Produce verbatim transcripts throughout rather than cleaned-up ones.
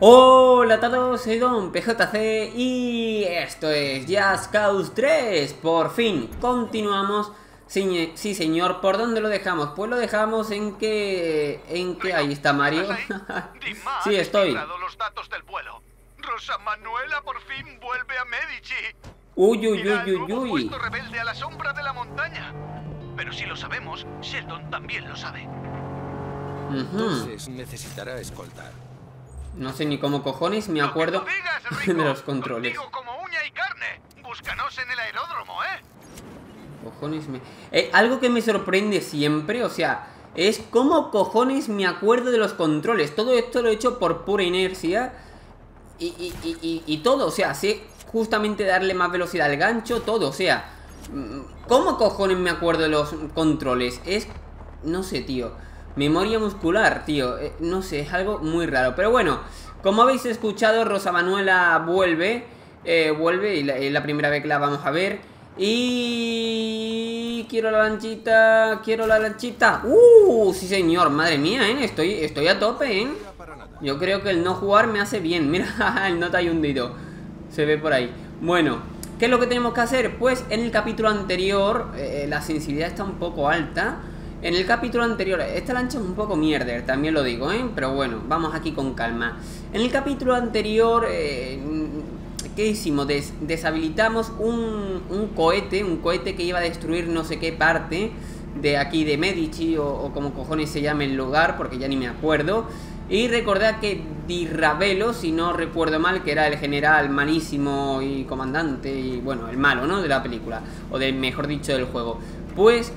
Hola a todos, soy Don P J C y esto es Just Cause tres. Por fin, continuamos. Sí, sí señor, ¿por dónde lo dejamos? Pues lo dejamos en que... En que... Ahí está Mario. Sí, estoy. Los datos del vuelo. Rosa Manuela por fin vuelve a Medici. Uy, uy, uy, uy, uy. Puesto rebelde a la sombra de la montaña. Pero si lo sabemos, Sheldon también lo sabe. Entonces necesitará escoltar. No sé ni cómo cojones me acuerdo de los controles. Cojones me... Eh, algo que me sorprende siempre, o sea, es cómo cojones me acuerdo de los controles. Todo esto lo he hecho por pura inercia y, y, y, y, y todo, o sea, sé justamente darle más velocidad al gancho, todo, o sea, ¿cómo cojones me acuerdo de los controles? Es... no sé, tío. Memoria muscular, tío, eh, no sé, es algo muy raro. Pero bueno, como habéis escuchado, Rosa Manuela vuelve, eh, vuelve, y la, y la primera vez que la vamos a ver. Y... quiero la lanchita, quiero la lanchita. ¡Uh! Sí señor, madre mía, ¿eh? Estoy, estoy a tope, ¿eh? Yo creo que el no jugar me hace bien, mira, el no te hay hundido. Se ve por ahí. Bueno, ¿qué es lo que tenemos que hacer? Pues en el capítulo anterior, eh, la sensibilidad está un poco alta. En el capítulo anterior, esta lancha es un poco mierder, también lo digo, ¿eh? Pero bueno, vamos aquí con calma. En el capítulo anterior, eh, ¿qué hicimos? Des deshabilitamos un, un cohete, un cohete que iba a destruir no sé qué parte de aquí de Medici, o, o como cojones se llame el lugar, porque ya ni me acuerdo. Y recordad que Di Ravello, si no recuerdo mal, que era el general malísimo y comandante, y bueno, el malo, ¿no? De la película, o del, mejor dicho, del juego. Pues...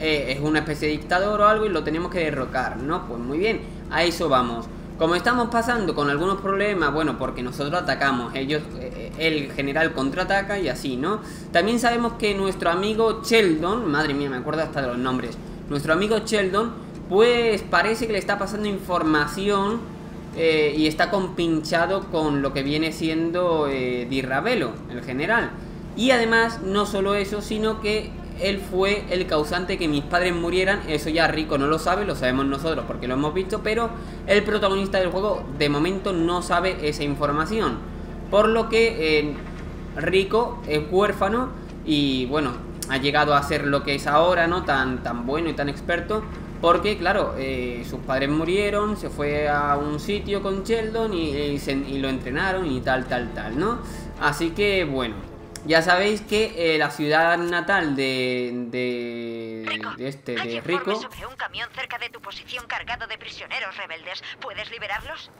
Eh, es una especie de dictador o algo y lo tenemos que derrocar, ¿no? Pues muy bien, a eso vamos. Como estamos pasando con algunos problemas, bueno, porque nosotros atacamos, ellos, eh, el general contraataca y así, ¿no? También sabemos que nuestro amigo Sheldon, madre mía, me acuerdo hasta de los nombres, nuestro amigo Sheldon, pues parece que le está pasando información eh, y está compinchado con lo que viene siendo eh, Di Ravello, el general. Y además, no solo eso, sino que él fue el causante que mis padres murieran. Eso ya Rico no lo sabe, lo sabemos nosotros porque lo hemos visto, pero el protagonista del juego de momento no sabe esa información, por lo que eh, Rico es huérfano y bueno, ha llegado a ser lo que es ahora, ¿no? Tan, tan bueno y tan experto porque claro, eh, sus padres murieron, se fue a un sitio con Sheldon y, y, se, y lo entrenaron y tal, tal, tal, ¿no? Así que bueno, ya sabéis que eh, la ciudad natal de de, Rico, de este de hay Rico sobre un camión cerca de tu posición cargado de prisioneros rebeldes. ¿Puedes liberarlos?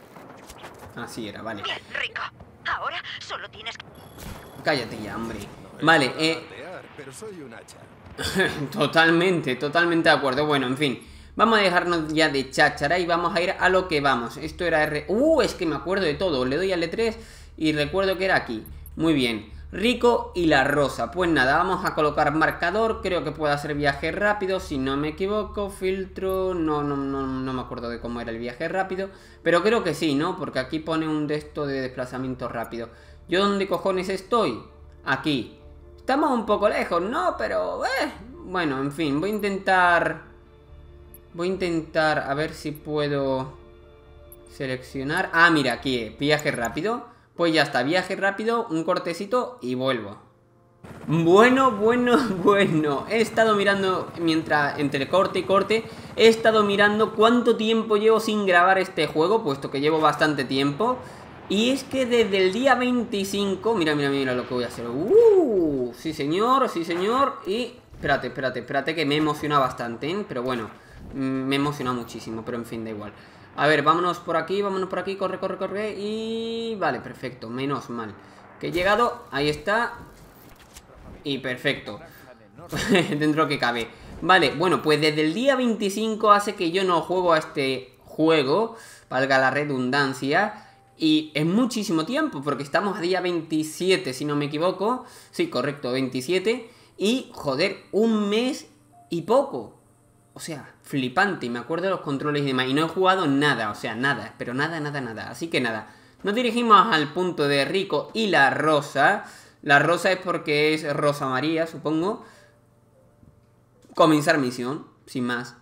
Así era, vale. Bien, Rico. Ahora solo tienes que... Cállate ya, hombre. No, vale, eh batear, pero soy un hacha. Totalmente, totalmente de acuerdo. Bueno, en fin, vamos a dejarnos ya de cháchara y vamos a ir a lo que vamos. Esto era R. Uh, es que me acuerdo de todo. Le doy al L tres y recuerdo que era aquí. Muy bien. Rico y la Rosa, pues nada, vamos a colocar marcador, creo que puede hacer viaje rápido, si no me equivoco, filtro, no, no, no, no me acuerdo de cómo era el viaje rápido, pero creo que sí, ¿no? Porque aquí pone un de esto de desplazamiento rápido. ¿Yo dónde cojones estoy? Aquí. Estamos un poco lejos, ¿no? Pero, eh, bueno, en fin, voy a intentar, voy a intentar a ver si puedo seleccionar, ah, mira, aquí es, viaje rápido. Pues ya está, viaje rápido, un cortecito y vuelvo. Bueno, bueno, bueno. He estado mirando, mientras entre corte y corte, he estado mirando cuánto tiempo llevo sin grabar este juego, puesto que llevo bastante tiempo. Y es que desde el día veinticinco... Mira, mira, mira lo que voy a hacer. ¡Uh! Sí, señor, sí, señor. Y... Espérate, espérate, espérate, que me emociona bastante, ¿eh? Pero bueno, me emociona muchísimo, pero en fin, da igual. A ver, vámonos por aquí, vámonos por aquí, corre, corre, corre. Y... vale, perfecto, menos mal que he llegado, ahí está. Y perfecto. Dentro que cabe. Vale, bueno, pues desde el día veinticinco hace que yo no juego a este juego, valga la redundancia. Y es muchísimo tiempo, porque estamos a día veintisiete, si no me equivoco. Sí, correcto, veintisiete. Y, joder, un mes y poco. O sea, flipante, y me acuerdo de los controles y demás. Y no he jugado nada, o sea, nada, pero nada, nada, nada. Así que nada, nos dirigimos al punto de Rico y la Rosa. La Rosa es porque es Rosa María, supongo. Comenzar misión, sin más.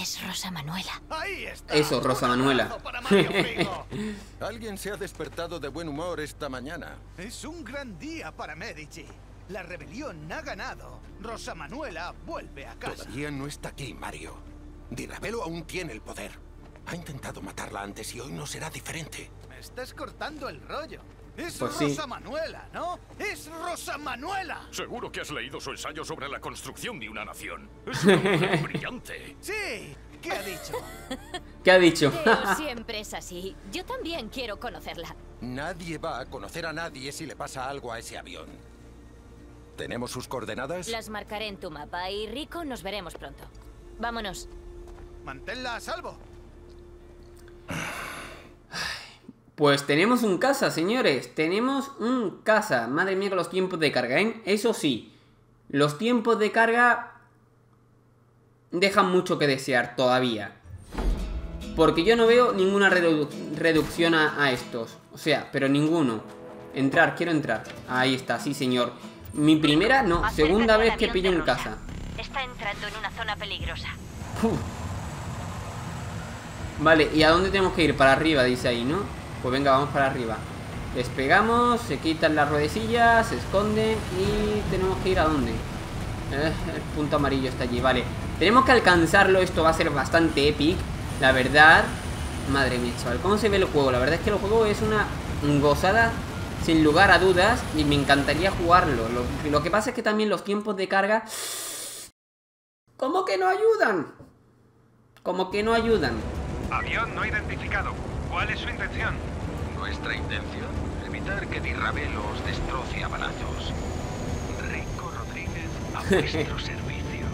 Es Rosa Manuela. Ahí está. Eso, Rosa Manuela. Alguien se ha despertado de buen humor esta mañana. Es un gran día para Medici. La rebelión ha ganado. Rosa Manuela vuelve a casa. Todavía no está aquí, Mario. Di Ravello aún tiene el poder. Ha intentado matarla antes y hoy no será diferente. Me estás cortando el rollo. Es pues Rosa sí. Manuela, ¿no? ¡Es Rosa Manuela! Seguro que has leído su ensayo sobre la construcción de una nación. Es una mujer brillante. Sí. ¿Qué ha dicho? ¿Qué ha dicho? Pero siempre es así. Yo también quiero conocerla. Nadie va a conocer a nadie si le pasa algo a ese avión. ¿Tenemos sus coordenadas? Las marcaré en tu mapa y Rico, nos veremos pronto. Vámonos. Manténla a salvo. Pues tenemos un casa, señores. Tenemos un casa. Madre mía con los tiempos de carga, ¿eh? Eso sí, los tiempos de carga dejan mucho que desear todavía. Porque yo no veo ninguna redu reducción a, a estos. O sea, pero ninguno. Entrar, quiero entrar. Ahí está, sí señor. Mi primera, no, segunda vez que pillo un casa. Está entrando en una zona peligrosa. Uf. Vale, ¿y a dónde tenemos que ir? Para arriba, dice ahí, ¿no? Pues venga, vamos para arriba. Despegamos, se quitan las ruedecillas, se esconden y tenemos que ir a dónde. Eh, el punto amarillo está allí, vale. Tenemos que alcanzarlo, esto va a ser bastante épico, la verdad. Madre mía, chaval, ¿cómo se ve el juego? La verdad es que el juego es una gozada sin lugar a dudas y me encantaría jugarlo. Lo, lo que pasa es que también los tiempos de carga... ¿Cómo que no ayudan? Como que no ayudan. Avión no identificado. ¿Cuál es su intención? Nuestra intención, evitar que Di Ravello os destroce a balazos. Rico Rodríguez a vuestro servicio.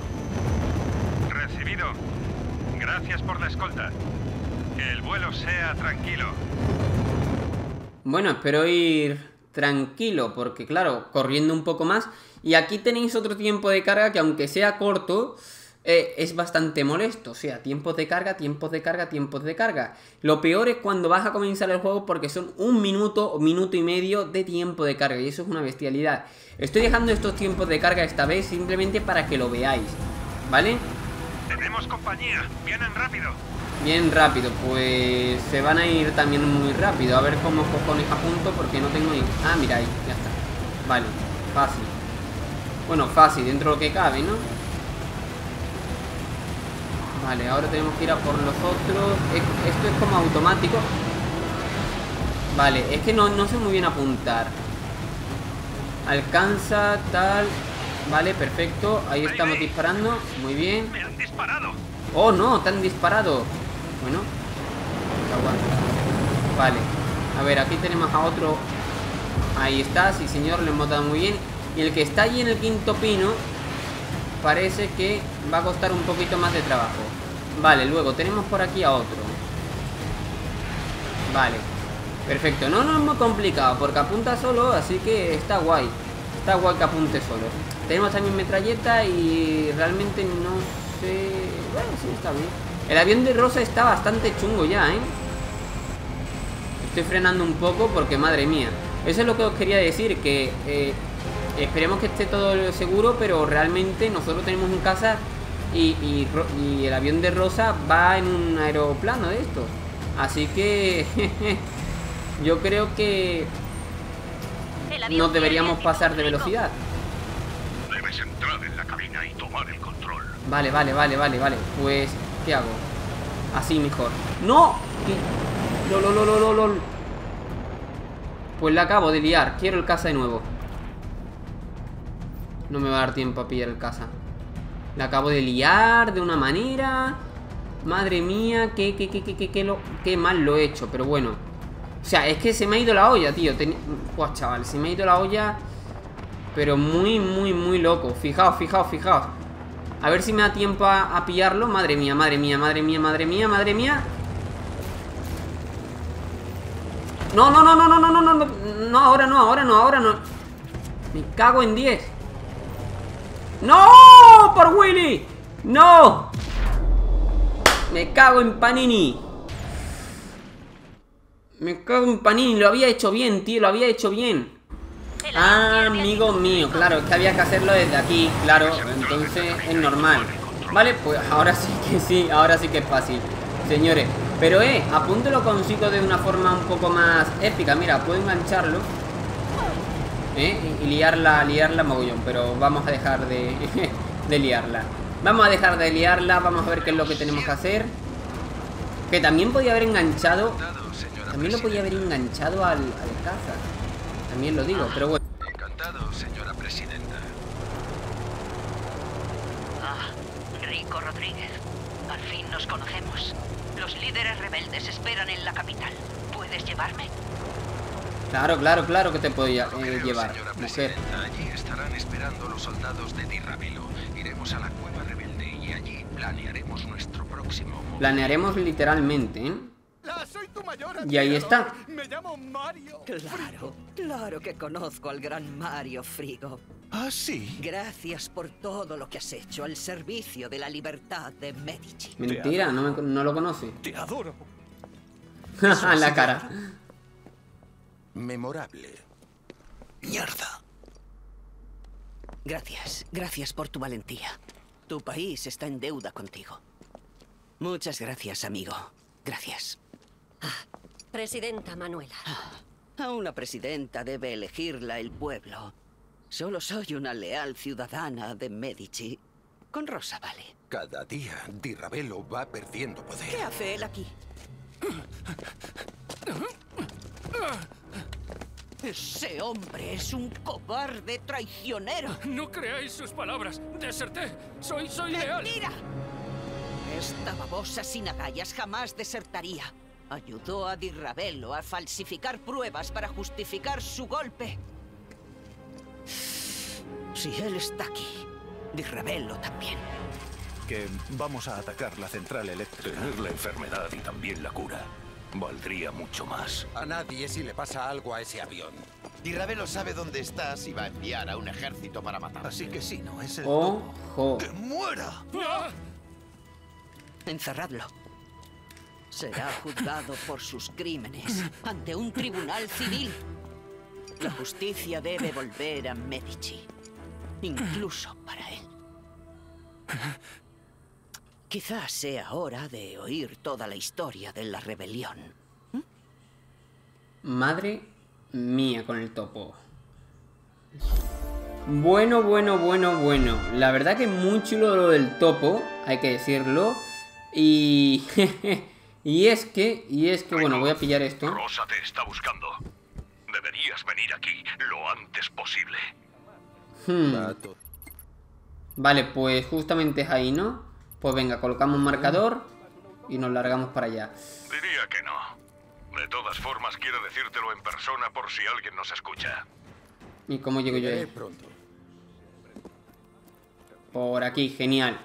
Recibido. Gracias por la escolta. Que el vuelo sea tranquilo. Bueno, espero ir tranquilo, porque claro, corriendo un poco más. Y aquí tenéis otro tiempo de carga que aunque sea corto... Eh, es bastante molesto, o sea, tiempos de carga, tiempos de carga, tiempos de carga. Lo peor es cuando vas a comenzar el juego porque son un minuto o minuto y medio de tiempo de carga y eso es una bestialidad. Estoy dejando estos tiempos de carga esta vez simplemente para que lo veáis, ¿vale? Tenemos compañía, vienen rápido. Bien rápido, pues se van a ir también muy rápido. A ver cómo cojones apunto porque no tengo ni... Ah, mira ahí, ya está. Vale, fácil. Bueno, fácil, dentro de lo que cabe, ¿no? Vale, ahora tenemos que ir a por los otros. Esto es como automático. Vale, es que no, no sé muy bien apuntar. Alcanza, tal. Vale, perfecto. Ahí estamos disparando, muy bien. Me han disparado. Oh no, te han disparado. Bueno, aguanta. Vale, a ver, aquí tenemos a otro. Ahí está, sí señor, lo hemos dado muy bien. Y el que está allí en el quinto pino parece que va a costar un poquito más de trabajo. Vale, luego tenemos por aquí a otro. Vale, perfecto. No nos hemos complicado porque apunta solo, así que está guay. Está guay que apunte solo. Tenemos también metralleta y realmente no sé... Bueno, sí, está bien. El avión de Rosa está bastante chungo ya, ¿eh? Estoy frenando un poco porque, madre mía. Eso es lo que os quería decir, que... Eh, esperemos que esté todo seguro, pero realmente nosotros tenemos un casa y, y, y el avión de Rosa va en un aeroplano de estos. Así que yo creo que nos deberíamos pasar de velocidad. Debes entrar en la cabina y tomar el control. Vale, vale, vale, vale, vale. Pues, ¿qué hago? Así mejor. ¡No! ¡Lol, lol, lol, lol, lol! Pues la acabo de liar. Quiero el casa de nuevo. No me va a dar tiempo a pillar el caza. La acabo de liar de una manera. Madre mía, qué, qué, qué, qué, qué, qué, lo, qué mal lo he hecho. Pero bueno. O sea, es que se me ha ido la olla, tío. Ten... Pues chaval, se me ha ido la olla. Pero muy, muy, muy loco. Fijaos, fijaos, fijaos. A ver si me da tiempo a, a pillarlo. Madre mía, madre mía, madre mía, madre mía, madre mía. No, no, no, no, no, no, no, no. No, ahora no, ahora no, ahora no. Me cago en diez. ¡No! ¡Por Willy! ¡No! Me cago en Panini. Me cago en Panini. Lo había hecho bien, tío. Lo había hecho bien. Ah, amigo mío. Claro, es que había que hacerlo desde aquí. Claro, entonces es normal. Vale, pues ahora sí que sí, ahora sí que es fácil, señores. Pero eh, apúntelo consigo de una forma un poco más épica. Mira, puedo engancharlo, ¿eh? Y liarla, liarla mogollón. Pero vamos a dejar de, de liarla. Vamos a dejar de liarla, vamos a ver qué es lo que tenemos que hacer. Que también podía haber enganchado. También lo podía haber enganchado al, al caza. También lo digo, pero bueno. Encantado, señora presidenta. Rico Rodríguez, al fin nos conocemos. Los líderes rebeldes esperan en la capital. ¿Puedes llevarme? Claro, claro, claro que te podía eh, llevar, mujer. Allí estarán esperando los soldados de Di Ravello. Iremos a la cueva rebelde y allí planearemos nuestro próximo. Planearemos literalmente, ¿eh? Soy tu mayor admirador. Y ahí está. Me llamo Mario. Claro, claro que conozco al gran Mario Frigo. Ah, sí. Gracias por todo lo que has hecho al servicio de la libertad de Medici. Mentira, no, me, no lo conoce. Te adoro. La cara. Memorable. Mierda. Gracias, gracias por tu valentía. Tu país está en deuda contigo. Muchas gracias, amigo. Gracias. Ah, presidenta Manuela. Ah, a una presidenta debe elegirla el pueblo. Solo soy una leal ciudadana de Medici. Con Rosa, vale. Cada día Di Ravello va perdiendo poder. ¿Qué hace él aquí? Ese hombre es un cobarde traicionero. No creáis sus palabras. Deserté. Soy, soy leal. ¡Mentira! Esta babosa sin agallas jamás desertaría. Ayudó a Di Ravello a falsificar pruebas para justificar su golpe. Si él está aquí, Di Ravello también. Que vamos a atacar la central eléctrica. Tener la enfermedad y también la cura valdría mucho más. A nadie si le pasa algo a ese avión. Di Ravello sabe dónde estás y va a enviar a un ejército para matar. Así que sí, no es el... ¡Ojo! ¡Que muera! ¡Ah! Encerradlo. Será juzgado por sus crímenes ante un tribunal civil. La justicia debe volver a Medici, incluso para él. Quizás sea hora de oír toda la historia de la rebelión. ¿Mm? Madre mía con el topo. Bueno, bueno, bueno, bueno. La verdad que es muy chulo lo del topo, hay que decirlo. Y... y es que... Y es que, bueno, voy a pillar esto. Rosa te está buscando. Deberías venir aquí lo antes posible. Hmm. Vale, pues justamente es ahí, ¿no? Pues venga, colocamos un marcador y nos largamos para allá. Diría que no. De todas formas, quiero decírtelo en persona por si alguien nos escucha. ¿Y cómo llego yo ahí? Por aquí, genial.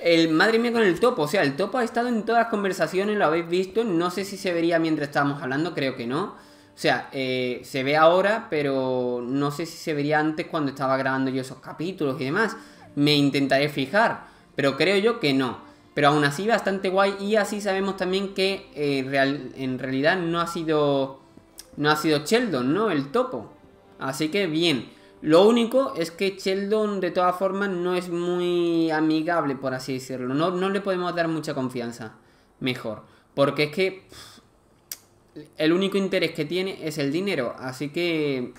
El madre mía con el topo, o sea, el topo ha estado en todas las conversaciones, lo habéis visto. No sé si se vería mientras estábamos hablando, creo que no. O sea, eh, se ve ahora, pero no sé si se vería antes cuando estaba grabando yo esos capítulos y demás. Me intentaré fijar, pero creo yo que no. Pero aún así bastante guay, y así sabemos también que eh, real, en realidad no ha sido no ha sido Sheldon, ¿no? El topo. Así que bien. Lo único es que Sheldon, de todas formas, no es muy amigable, por así decirlo. No, no le podemos dar mucha confianza. Mejor. Porque es que pff, el único interés que tiene es el dinero. Así que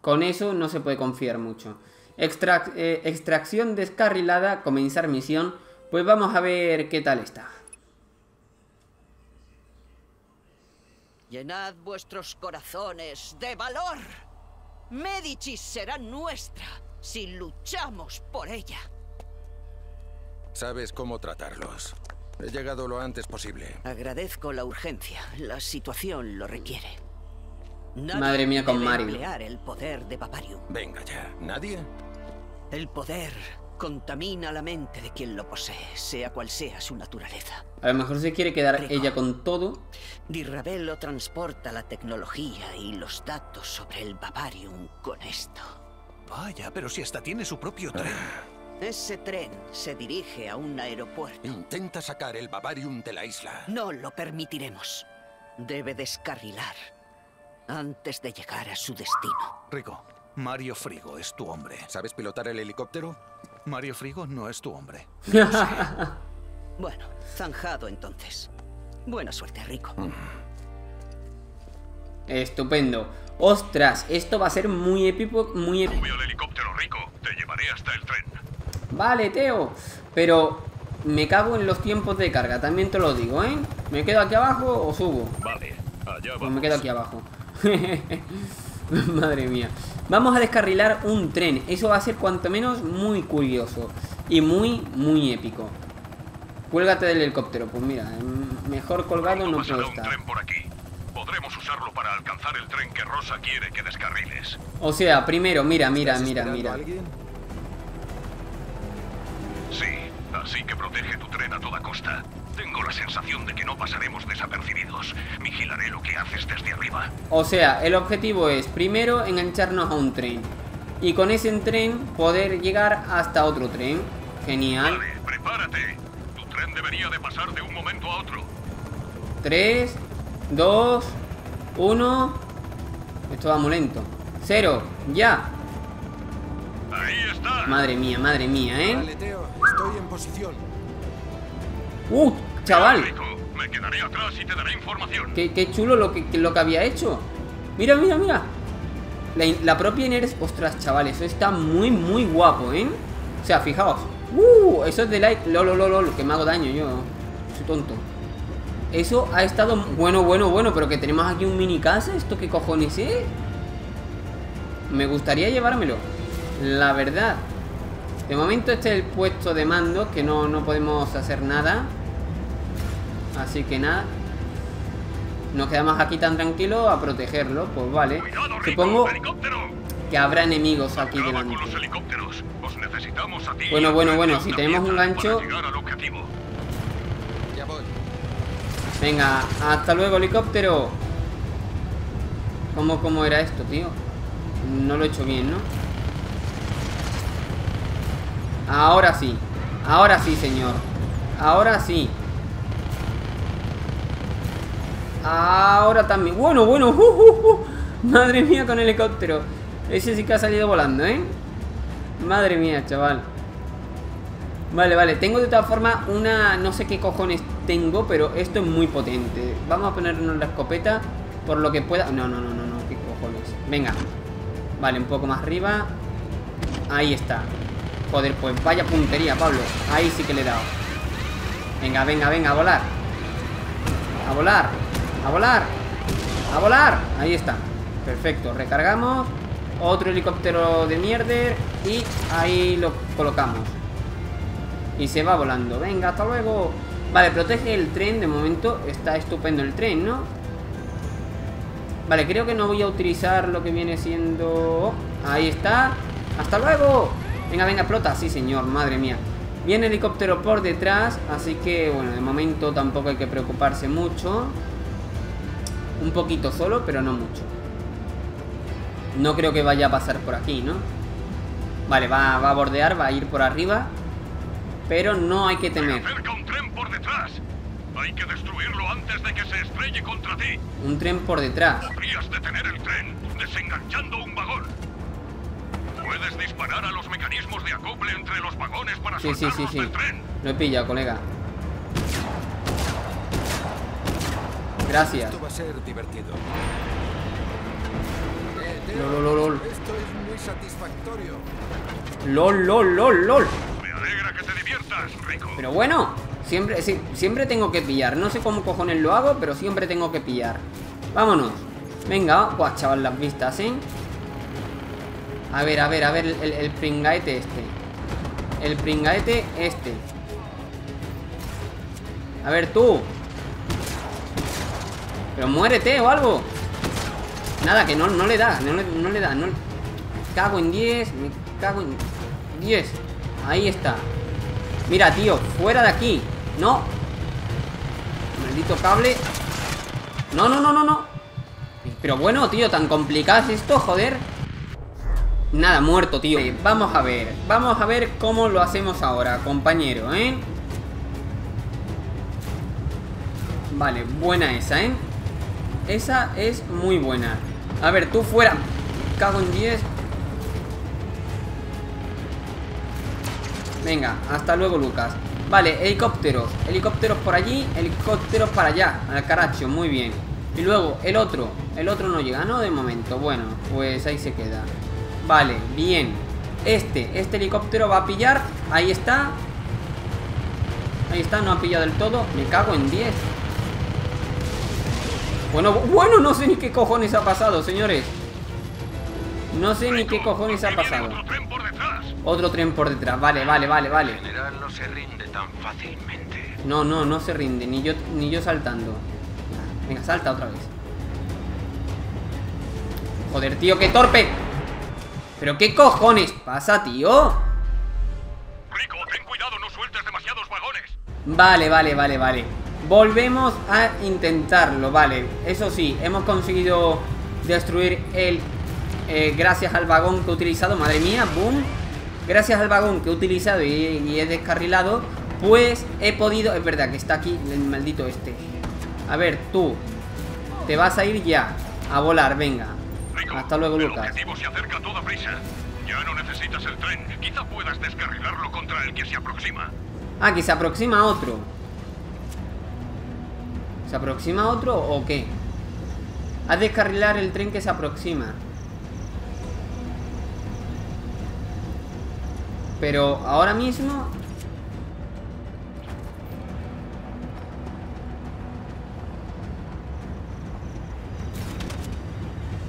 con eso no se puede confiar mucho. Extrac eh, extracción descarrilada. Comenzar misión. Pues vamos a ver qué tal está. Llenad vuestros corazones de valor. Medici será nuestra si luchamos por ella. Sabes cómo tratarlos. He llegado lo antes posible. Agradezco la urgencia. La situación lo requiere. Nadie Madre mía con Mario. Emplear el poder de Bavarium. Venga ya. ¿Nadie? El poder contamina la mente de quien lo posee, sea cual sea su naturaleza. A lo mejor se quiere quedar Rico. Ella con todo. Di Ravello transporta la tecnología y los datos sobre el Bavarium con esto. Vaya, pero si hasta tiene su propio tren. Ese tren se dirige a un aeropuerto. Intenta sacar el Bavarium de la isla. No lo permitiremos. Debe descarrilar antes de llegar a su destino. Rico, Mario Frigo es tu hombre. ¿Sabes pilotar el helicóptero? Mario Frigo no es tu hombre. No sé. Bueno, zanjado entonces. Buena suerte, Rico. Estupendo. Ostras, esto va a ser muy épico, muy épico. Sube al helicóptero, Rico. Te llevaré hasta el tren. Vale, Teo. Pero me cago en los tiempos de carga. También te lo digo, ¿eh? ¿Me quedo aquí abajo o subo? Vale, allá vamos. Pues me quedo aquí abajo. Madre mía. Vamos a descarrilar un tren. Eso va a ser cuanto menos muy curioso. Y muy, muy épico. Cuélgate del helicóptero. Pues mira, mejor colgado no puedo estar. Un tren por aquí. Podremos usarlo para alcanzar el tren que Rosa quiere que descarriles. O sea, primero, mira, mira, mira, mira. Sí, así que protege tu tren a toda costa. Tengo la sensación de que no pasaremos desapercibidos. Vigilaré lo que haces desde arriba. O sea, el objetivo es primero engancharnos a un tren y con ese tren poder llegar hasta otro tren. Genial. Vale, prepárate. Tu tren debería de pasar de un momento a otro. tres, dos, uno. Esto va muy lento. Cero, ya. Ahí está. Madre mía, madre mía, ¿eh? Vale, Teo, estoy en posición. ¡Uh, chaval! Me quedaré atrás y te daré información. Qué, qué chulo lo que, lo que había hecho. Mira, mira, mira. La, la propia inercia. Ostras, chavales, eso está muy, muy guapo, ¿eh? O sea, fijaos. ¡Uh! Eso es de light. Lolo, lolo, lo que me hago daño yo. Soy tonto. Eso ha estado... Bueno, bueno, bueno, pero que tenemos aquí un mini casa. ¿Esto qué cojones es? Me gustaría llevármelo, la verdad. De momento este es el puesto de mando, que no, no podemos hacer nada. Así que nada, nos quedamos aquí tan tranquilos a protegerlo. Pues vale. Cuidado, Rico, supongo que habrá enemigos aquí delante. Os necesitamos a ti. Bueno, bueno, bueno, si tenemos un gancho. Venga, hasta luego, helicóptero. ¿Cómo, cómo era esto, tío? No lo he hecho bien, ¿no? Ahora sí. Ahora sí, señor. Ahora sí. Ahora también. Bueno, bueno. Uh, uh, uh. Madre mía, con el helicóptero. Ese sí que ha salido volando, ¿eh? Madre mía, chaval. Vale, vale. Tengo de todas formas una... No sé qué cojones tengo, pero esto es muy potente. Vamos a ponernos la escopeta por lo que pueda... No, no, no, no, no. ¿Qué cojones? Venga. Vale, un poco más arriba. Ahí está. Joder, pues vaya puntería, Pablo. Ahí sí que le he dado. Venga, venga, venga, a volar. A volar. A volar. A volar. Ahí está. Perfecto. Recargamos. Otro helicóptero de mierder. Y ahí lo colocamos. Y se va volando. Venga, hasta luego. Vale, protege el tren. De momento está estupendo el tren, ¿no? Vale, creo que no voy a utilizar lo que viene siendo... Ahí está. ¡Hasta luego! Venga, venga, explota. Sí, señor, madre mía. Viene el helicóptero por detrás. Así que, bueno, de momento tampoco hay que preocuparse mucho. Un poquito solo, pero no mucho. No creo que vaya a pasar por aquí, ¿no? Vale, va, va a bordear, va a ir por arriba. Pero no hay que temer. Se acerca un tren por detrás. Hay que destruirlo antes de que se estrelle contra ti. Un tren por detrás. Podrías detener el tren desenganchando un vagón. Puedes disparar a los mecanismos de acople entre los vagones para sí, soltarlos sí, sí, sí. del tren. Lo he pillado, colega. Gracias. Esto va a ser divertido. Eh, Teo, lol, lol, lol. Esto es muy satisfactorio. Lol, lol, lol, lol. Me alegra que te diviertas, Rico. Pero bueno, siempre, sí, siempre tengo que pillar. No sé cómo cojones lo hago, pero siempre tengo que pillar. Vámonos. Venga, guau, chaval, las vistas, ¿eh? A ver, a ver, a ver el, el pringaete este. El pringaete este. A ver tú. Pero muérete o algo. Nada, que no, no le da. No, no le da. No... Cago en diez. Me cago en diez. Ahí está. Mira, tío. Fuera de aquí. No. Maldito cable. No, no, no, no, no. Pero bueno, tío. Tan complicado es esto, joder. Nada, muerto, tío. Vamos a ver. Vamos a ver cómo lo hacemos ahora, compañero, ¿eh? Vale, buena esa, ¿eh? Esa es muy buena. A ver, tú fuera. Cago en diez. Venga, hasta luego, Lucas. Vale, helicópteros. Helicópteros por allí, helicópteros para allá. Al caracho, muy bien. Y luego, el otro. El otro no llega, ¿no? De momento. Bueno, pues ahí se queda. Vale, bien. Este, este helicóptero va a pillar. Ahí está. Ahí está, no ha pillado del todo. Me cago en diez. Bueno, bueno, no sé ni qué cojones ha pasado, señores. No sé ni qué cojones ha pasado. Otro tren por detrás, vale, vale, vale, vale. El general no se rinde tan fácilmente. No, no, no se rinde, ni yo, ni yo saltando. Venga, salta otra vez. Joder, tío, qué torpe. Pero qué cojones pasa, tío. Rico, ten cuidado, no sueltes demasiados vagones. Vale, vale, vale, vale. Volvemos a intentarlo, vale. Eso sí, hemos conseguido destruir el... Eh, gracias al vagón que he utilizado, madre mía, boom. Gracias al vagón que he utilizado y, y he descarrilado, pues he podido... Es verdad que está aquí el maldito este. A ver, tú. Te vas a ir ya. A volar, venga. Rico, hasta luego, Lucas. El objetivo se acerca a toda prisa. Ya no necesitas el tren. Quizá puedas descarrilarlo contra el que se aproxima. Ah, que se aproxima otro. ¿Se aproxima otro o qué? Haz descarrilar el tren que se aproxima. Pero ahora mismo...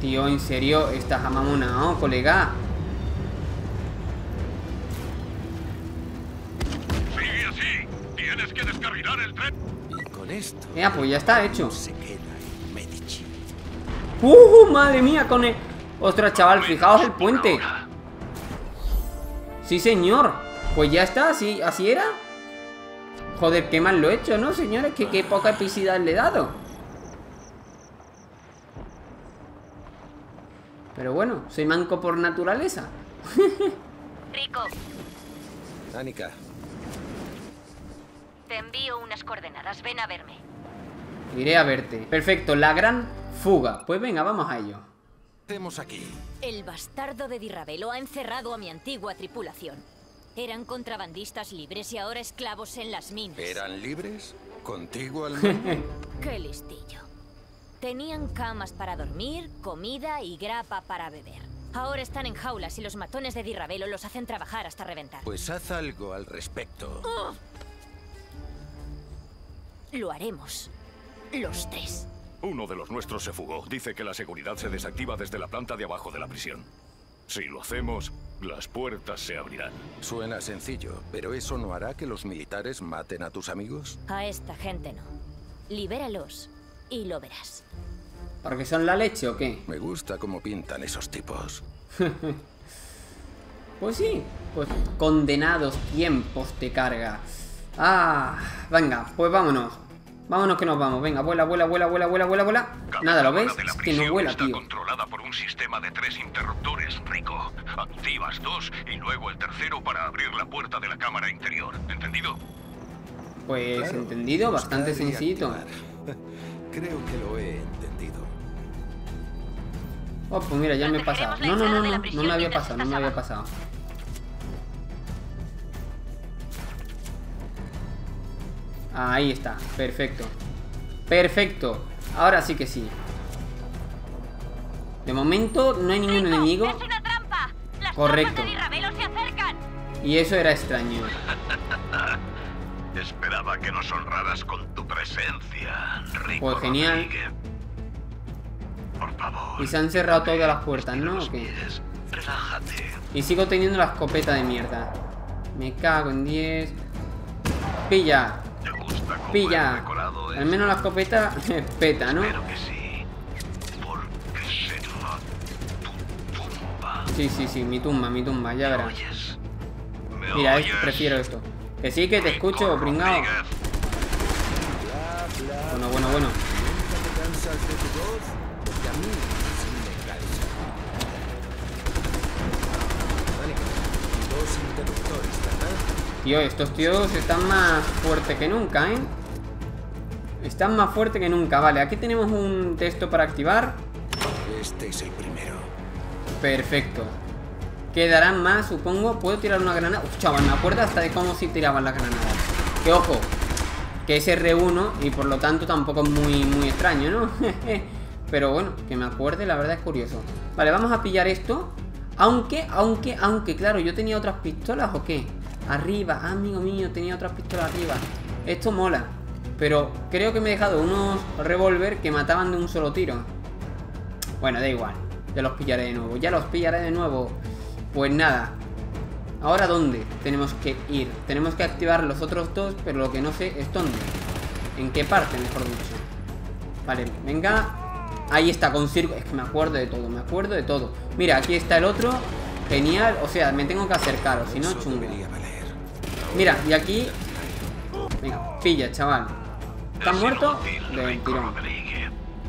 Tío, en serio, estás amamonao, colega. Sigue así. Tienes que descarrilar el tren. Y con esto... Ya, pues ya está hecho. Se queda en Medici. ¡Uh, madre mía! Con el... Ostras, chaval, fijaos el puente. Sí, señor. Pues ya está, así, así era. Joder, qué mal lo he hecho, ¿no, señores? Que qué poca epicidad le he dado. Pero bueno, soy manco por naturaleza. Rico. Danica. Te envío unas coordenadas, ven a verme. Iré a verte. Perfecto, la gran fuga. Pues venga, vamos a ello. Aquí. El bastardo de Di Ravello ha encerrado a mi antigua tripulación. Eran contrabandistas libres y ahora esclavos en las minas. ¿Eran libres? ¿Contigo al menos? Qué listillo. Tenían camas para dormir, comida y grapa para beber. Ahora están en jaulas y los matones de Di Ravello los hacen trabajar hasta reventar. Pues haz algo al respecto. ¡Oh! Lo haremos. Los tres. Uno de los nuestros se fugó. Dice que la seguridad se desactiva desde la planta de abajo de la prisión. Si lo hacemos, las puertas se abrirán. Suena sencillo, pero ¿eso no hará que los militares maten a tus amigos? A esta gente no. Libéralos y lo verás. ¿Porque son la leche o qué? Me gusta cómo pintan esos tipos. Pues sí, pues condenados tiempos te carga. Ah, venga, pues vámonos. Vámonos que nos vamos, venga, vuela, vuela, vuela, vuela, vuela, vuela, vuela. Nada, ¿lo ves? Es que no vuela, tío. Está controlada por un sistema de tres interruptores, Rico. Activas dos y luego el tercero para abrir la puerta de la cámara interior, ¿entendido? Pues claro, entendido, bastante sencillito. Creo que lo he entendido. Oh, pues mira, ya me he pasado. No, no, no, no, no me había pasado, no me había pasado. Ahí está, perfecto. Perfecto, ahora sí que sí. De momento no hay ningún enemigo. Es una trampa. Las correcto. De Di Ravello se acercan. Y eso era extraño. Esperaba que nos honraras con tu presencia, Rico. Pues genial. Rodríguez. Por favor. Y se han cerrado todas las puertas, ¿no? ¿O qué? Relájate. Y sigo teniendo la escopeta de mierda. Me cago en diez. Pilla. Pilla, al menos la escopeta peta, ¿no? Sí, sí, sí, mi tumba, mi tumba, ya verás. Mira, es, prefiero esto. Que sí, que te escucho, pringao. Bueno, bueno, bueno. Tío, estos tíos están más fuertes que nunca, ¿eh? Están más fuertes que nunca. Vale, aquí tenemos un texto para activar. Este es el primero. Perfecto. Quedarán más, supongo. ¿Puedo tirar una granada? Uf, chaval, me acuerdo hasta de cómo si tiraban las granadas. Que ojo, que es erre uno y por lo tanto tampoco es muy, muy extraño, ¿no? Pero bueno, que me acuerde, la verdad es curioso. Vale, vamos a pillar esto. Aunque, aunque, aunque, claro, ¿yo tenía otras pistolas o qué? Arriba, amigo mío, tenía otras pistolas arriba. Esto mola. Pero creo que me he dejado unos revólver que mataban de un solo tiro. Bueno, da igual. Ya los pillaré de nuevo, ya los pillaré de nuevo. Pues nada. ¿Ahora dónde tenemos que ir? Tenemos que activar los otros dos, pero lo que no sé es dónde. ¿En qué parte, mejor dicho? Vale, venga. Ahí está, con círculo. Es que me acuerdo de todo, me acuerdo de todo. Mira, aquí está el otro. Genial, o sea, me tengo que acercar, o si no, chungo. Mira, y aquí. Venga, pilla, chaval. ¿Estás muerto? Del tirón.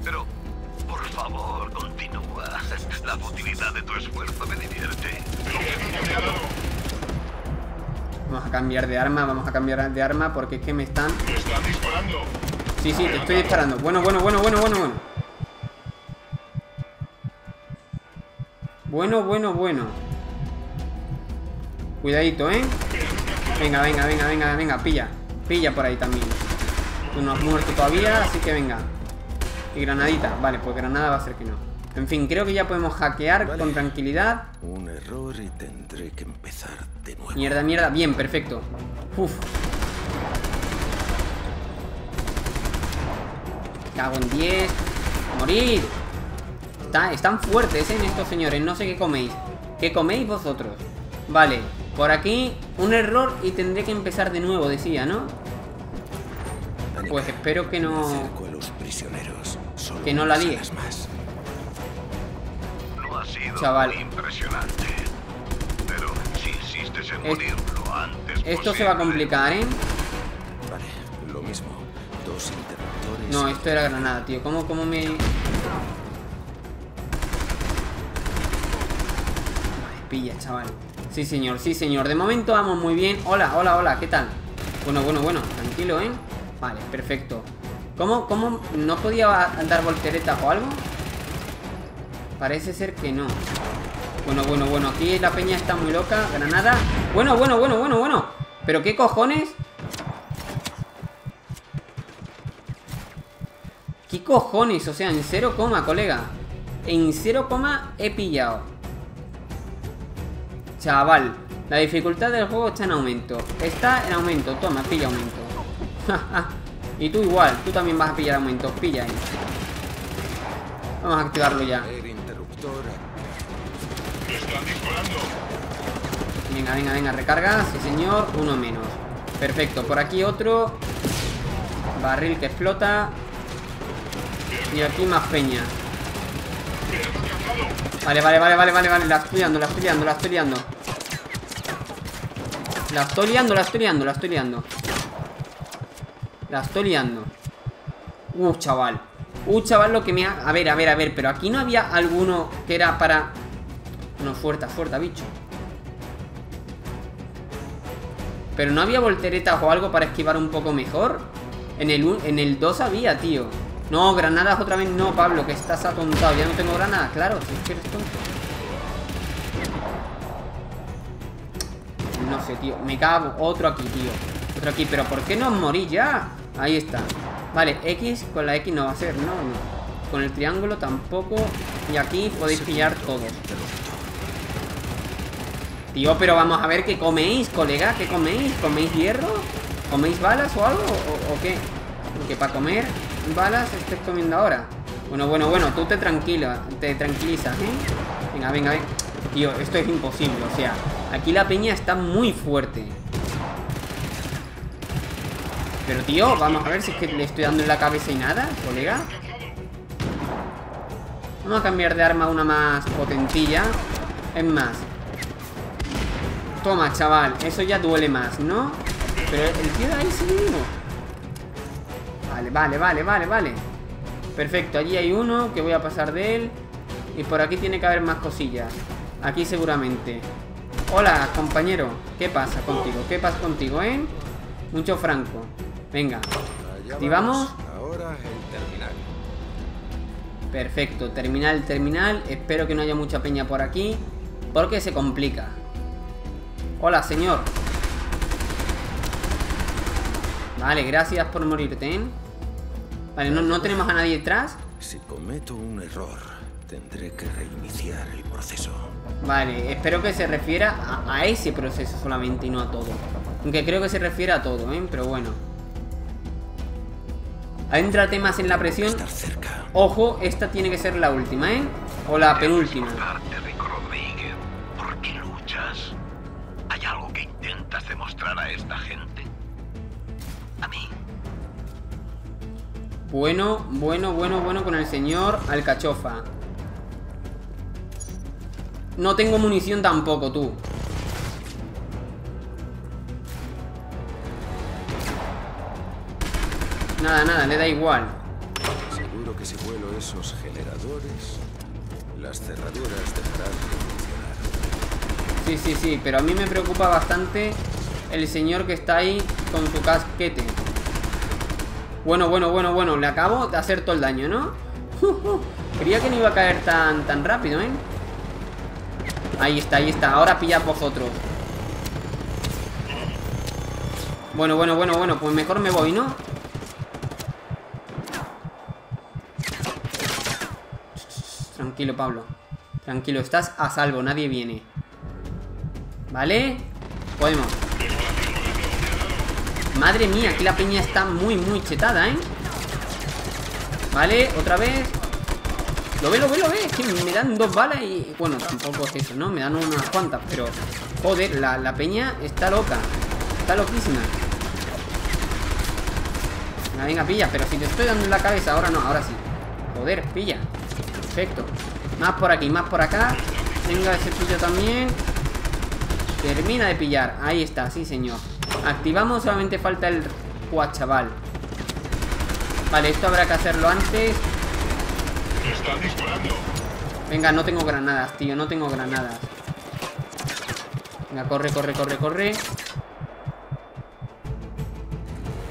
Pero, por favor, continúa. La futilidad de tu esfuerzo me divierte. Vamos a cambiar de arma, vamos a cambiar de arma porque es que me están. Me están disparando. Sí, sí, te estoy disparando. Bueno, bueno, bueno, bueno, bueno, bueno. Bueno, bueno, bueno. Cuidadito, ¿eh? Venga, venga, venga, venga, venga, pilla. Pilla por ahí también. Tú no has muerto todavía, así que venga. Y granadita, vale, pues granada va a ser que no. En fin, creo que ya podemos hackear, vale, con tranquilidad. Un error y tendré que empezar de nuevo. Mierda, mierda, bien, perfecto. Uf. Cago en diez. ¡Morir! Está, están fuertes en estos señores, no sé qué coméis. ¿Qué coméis vosotros? Vale, por aquí un error y tendré que empezar de nuevo, decía, ¿no? Pues espero que no... Que no la líe. Chaval. Esto se va a complicar, ¿eh? No, esto era granada, tío. ¿Cómo, cómo me...? Pilla, chaval. Sí, señor, sí, señor. De momento vamos muy bien. Hola, hola, hola, ¿qué tal? Bueno, bueno, bueno, tranquilo, ¿eh? Vale, perfecto. ¿Cómo, cómo? ¿No podía dar volteretas o algo? Parece ser que no. Bueno, bueno, bueno, aquí la peña está muy loca. Granada. Bueno, bueno, bueno, bueno, bueno. ¿Pero qué cojones? ¿Qué cojones? O sea, en cero coma, colega. En cero coma he pillado. Chaval, la dificultad del juego está en aumento. Está en aumento, toma, pilla aumento. Y tú igual, tú también vas a pillar aumento, pilla ahí. Vamos a activarlo ya. Venga, venga, venga, recarga, sí señor, uno menos. Perfecto, por aquí otro. Barril que explota. Y aquí más peña. Vale, vale, vale, vale, vale, vale, la estoy liando, la estoy liando, la estoy liando. La estoy liando, la estoy liando, la estoy liando. La estoy liando. Uh, chaval. Uh, chaval, lo que me ha... A ver, a ver, a ver, pero aquí no había alguno que era para... No, fuerza, fuerza, bicho. Pero no había volteretas o algo para esquivar un poco mejor. En el, en el dos había, tío. No, granadas otra vez no, Pablo, que estás atontado. Ya no tengo granadas, claro, si es que eres tonto. No sé, tío, me cago. Otro aquí, tío. Otro aquí, pero ¿por qué no morí ya? Ahí está. Vale, X, con la X no va a ser, no. Con el triángulo tampoco. Y aquí podéis pillar todos. Tío, pero vamos a ver qué coméis, colega. ¿Qué coméis? ¿Coméis hierro? ¿Coméis balas o algo? ¿O, o qué? Porque para comer... balas estoy comiendo ahora. Bueno, bueno, bueno, tú te tranquila, te tranquilizas, ¿eh? Venga, venga, venga. Tío, esto es imposible, o sea, aquí la peña está muy fuerte. Pero tío, vamos a ver si es que le estoy dando en la cabeza y nada, colega. Vamos a cambiar de arma a una más potentilla. Es más. Toma, chaval, eso ya duele más, ¿no? Pero el tío de ahí sí mismo. Vale, vale, vale, vale, vale. Perfecto, allí hay uno que voy a pasar de él. Y por aquí tiene que haber más cosillas. Aquí seguramente. Hola, compañero. ¿Qué pasa contigo? ¿Qué pasa contigo, eh? Mucho franco. Venga. Activamos. Ahora el terminal. Perfecto, terminal, terminal. Espero que no haya mucha peña por aquí. Porque se complica. Hola, señor. Vale, gracias por morirte, ¿eh? Vale, no, no tenemos a nadie detrás. Si cometo un error, tendré que reiniciar el proceso. Vale, espero que se refiera a, a ese proceso solamente y no a todo. Aunque creo que se refiere a todo, ¿eh? Pero bueno. Adéntrate más en la presión. Estar cerca. Ojo, esta tiene que ser la última, ¿eh? O la penúltima. Rico Rodríguez, ¿por qué luchas? ¿Hay algo que intentas demostrar a esta gente? A mí. Bueno, bueno, bueno, bueno con el señor Alcachofa. No tengo munición tampoco, tú. Nada, nada, le da igual. Seguro que si vuelo esos generadores, las cerraduras dejarán de funcionar. Sí, sí, sí, pero a mí me preocupa bastante el señor que está ahí con su casquete. Bueno, bueno, bueno, bueno, le acabo de hacer todo el daño, ¿no? Creía que no iba a caer tan, tan rápido, ¿eh? Ahí está, ahí está, ahora pillad vosotros. Bueno, bueno, bueno, bueno, pues mejor me voy, ¿no? Tranquilo, Pablo. Tranquilo, estás a salvo, nadie viene. ¿Vale? Podemos. Madre mía, aquí la peña está muy, muy chetada, ¿eh? Vale, otra vez. Lo ve, lo ve, lo ve. Es que me dan dos balas y... Bueno, tampoco es eso, ¿no? Me dan unas cuantas, pero... Joder, la, la peña está loca. Está loquísima. Venga, venga, pilla. Pero si te estoy dando en la cabeza, ahora no, ahora sí. Joder, pilla. Perfecto. Más por aquí, más por acá. Venga, ese tuyo también. Termina de pillar. Ahí está, sí señor. Activamos, solamente falta el guachaval. Vale, esto habrá que hacerlo antes. Están disparando. Venga, no tengo granadas, tío. No tengo granadas. Venga, corre, corre, corre, corre.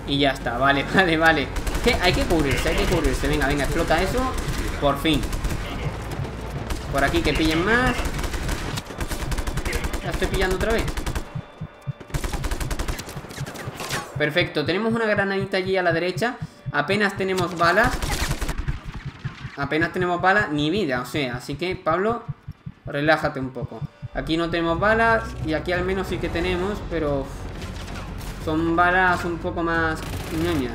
Y ya está, vale, vale, vale. ¿Qué? Hay que cubrirse, hay que cubrirse. Venga, venga, explota eso. Por fin. Por aquí que pillen más. La estoy pillando otra vez. Perfecto, tenemos una granadita allí a la derecha. Apenas tenemos balas. Apenas tenemos balas, ni vida, o sea, así que, Pablo, relájate un poco. Aquí no tenemos balas y aquí al menos sí que tenemos, pero son balas un poco más ñoñas.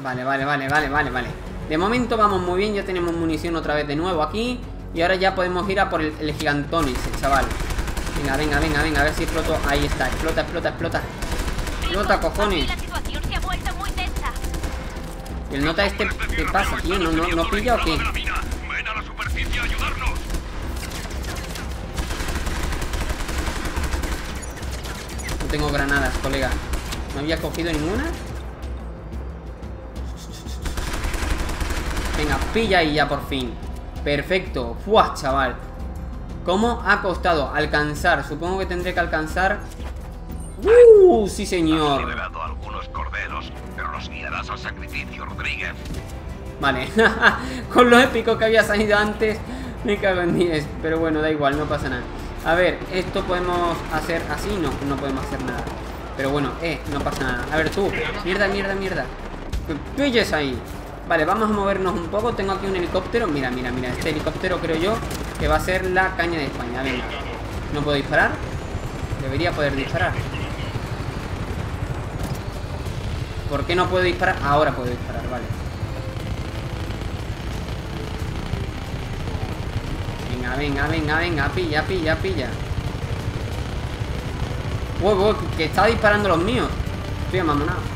Vale, vale, vale, vale, vale, vale. De momento vamos muy bien, ya tenemos munición otra vez de nuevo aquí. Y ahora ya podemos ir a por el, el gigantón ese, chaval. Venga, venga, venga, venga, a ver si exploto. Ahí está, explota, explota, explota. Explota, cojones. El nota este, ¿qué pasa, tío? ¿No, no, no pilla o qué? No tengo granadas, colega. ¿No había cogido ninguna? Venga, pilla y ya por fin. Perfecto, ¡fuah, chaval! ¿Cómo ha costado alcanzar? Supongo que tendré que alcanzar. ¡Uh! Sí, señor. Has liberado a algunos corderos, pero los guiarás al sacrificio, Rodríguez. Vale, con lo épico que había salido antes. Me cago en diez, pero bueno, da igual, no pasa nada. A ver, esto podemos hacer así. No, no podemos hacer nada. Pero bueno, eh, no pasa nada. A ver tú, mierda, mierda, mierda. Pilles ahí. Vale, vamos a movernos un poco. Tengo aquí un helicóptero. Mira, mira, mira. Este helicóptero creo yo que va a ser la caña de España. Venga. ¿No puedo disparar? Debería poder disparar. ¿Por qué no puedo disparar? Ahora puedo disparar, vale. Venga, venga, venga, venga. Pilla, pilla, pilla. Wow, wow, que estaba disparando los míos. Estoy amamanado.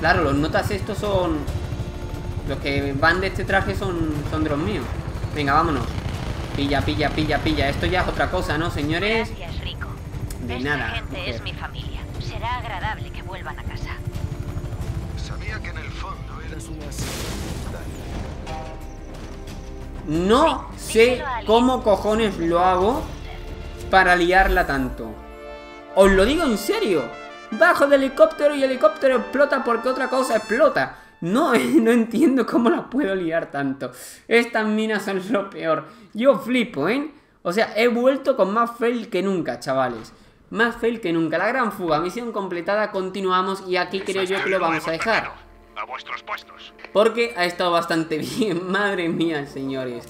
Claro, los notas estos son... Los que van de este traje son, son de los míos. Venga, vámonos. Pilla, pilla, pilla, pilla. Esto ya es otra cosa, ¿no, señores? Gracias, Rico. De nada. Esta gente es mi familia. Será agradable que vuelvan a casa. Sabía que en el fondo eras una... No sé cómo cojones lo hago para liarla tanto. Os lo digo en serio. Bajo del helicóptero y el helicóptero explota porque otra cosa explota. No, no entiendo cómo la puedo liar tanto. Estas minas son lo peor. Yo flipo, ¿eh? O sea, he vuelto con más fail que nunca, chavales. Más fail que nunca. La gran fuga, misión completada, continuamos. Y aquí creo yo que lo vamos a dejar. A vuestros puestos. Porque ha estado bastante bien. Madre mía, señores.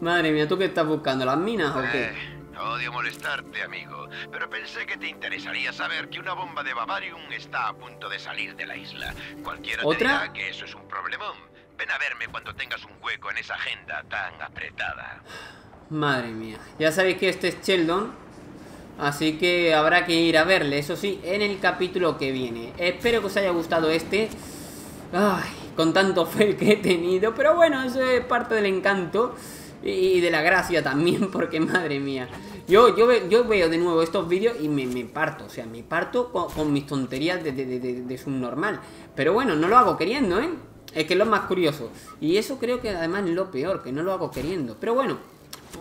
Madre mía, ¿tú qué estás buscando? ¿Las minas o qué? Eh, odio molestarte, amigo, pero pensé que te interesaría saber que una bomba de Bavarium está a punto de salir de la isla. Cualquiera te dirá que eso es un problemón. Ven a verme cuando tengas un hueco en esa agenda tan apretada. Madre mía. Ya sabéis que este es Sheldon, así que habrá que ir a verle, eso sí, en el capítulo que viene. Espero que os haya gustado este. Ay, con tanto fail que he tenido, pero bueno, eso es parte del encanto y de la gracia también, porque madre mía. Yo, yo, yo veo de nuevo estos vídeos y me, me parto, o sea, me parto con, con mis tonterías de, de, de, de subnormal. Pero bueno, no lo hago queriendo, ¿eh? Es que es lo más curioso. Y eso creo que además es lo peor, que no lo hago queriendo. Pero bueno,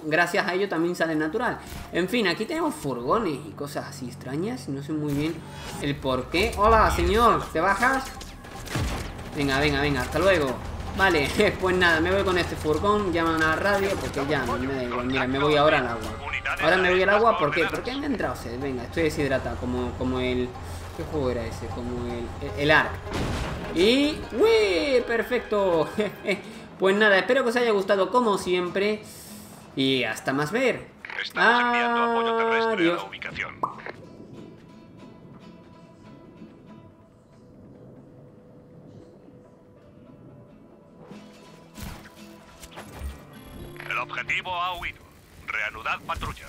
gracias a ello también sale natural. En fin, aquí tenemos furgones y cosas así extrañas. No sé muy bien el por qué. Hola, señor, ¿te bajas? Venga, venga, venga, hasta luego. Vale, pues nada, me voy con este furgón. Llaman a la radio porque ya me da igual. Mira, me voy ahora al agua. Ahora me voy al agua, ¿por qué? Porque han entrado sed. Venga, estoy deshidratado como, como el... ¿Qué juego era ese? Como el... El, el Ark. Y... ¡Uy! ¡Perfecto! Pues nada, espero que os haya gustado como siempre. Y hasta más ver. Estamos enviando apoyo terrestre a la ubicación. El objetivo ha huido. Reanudad patrulla.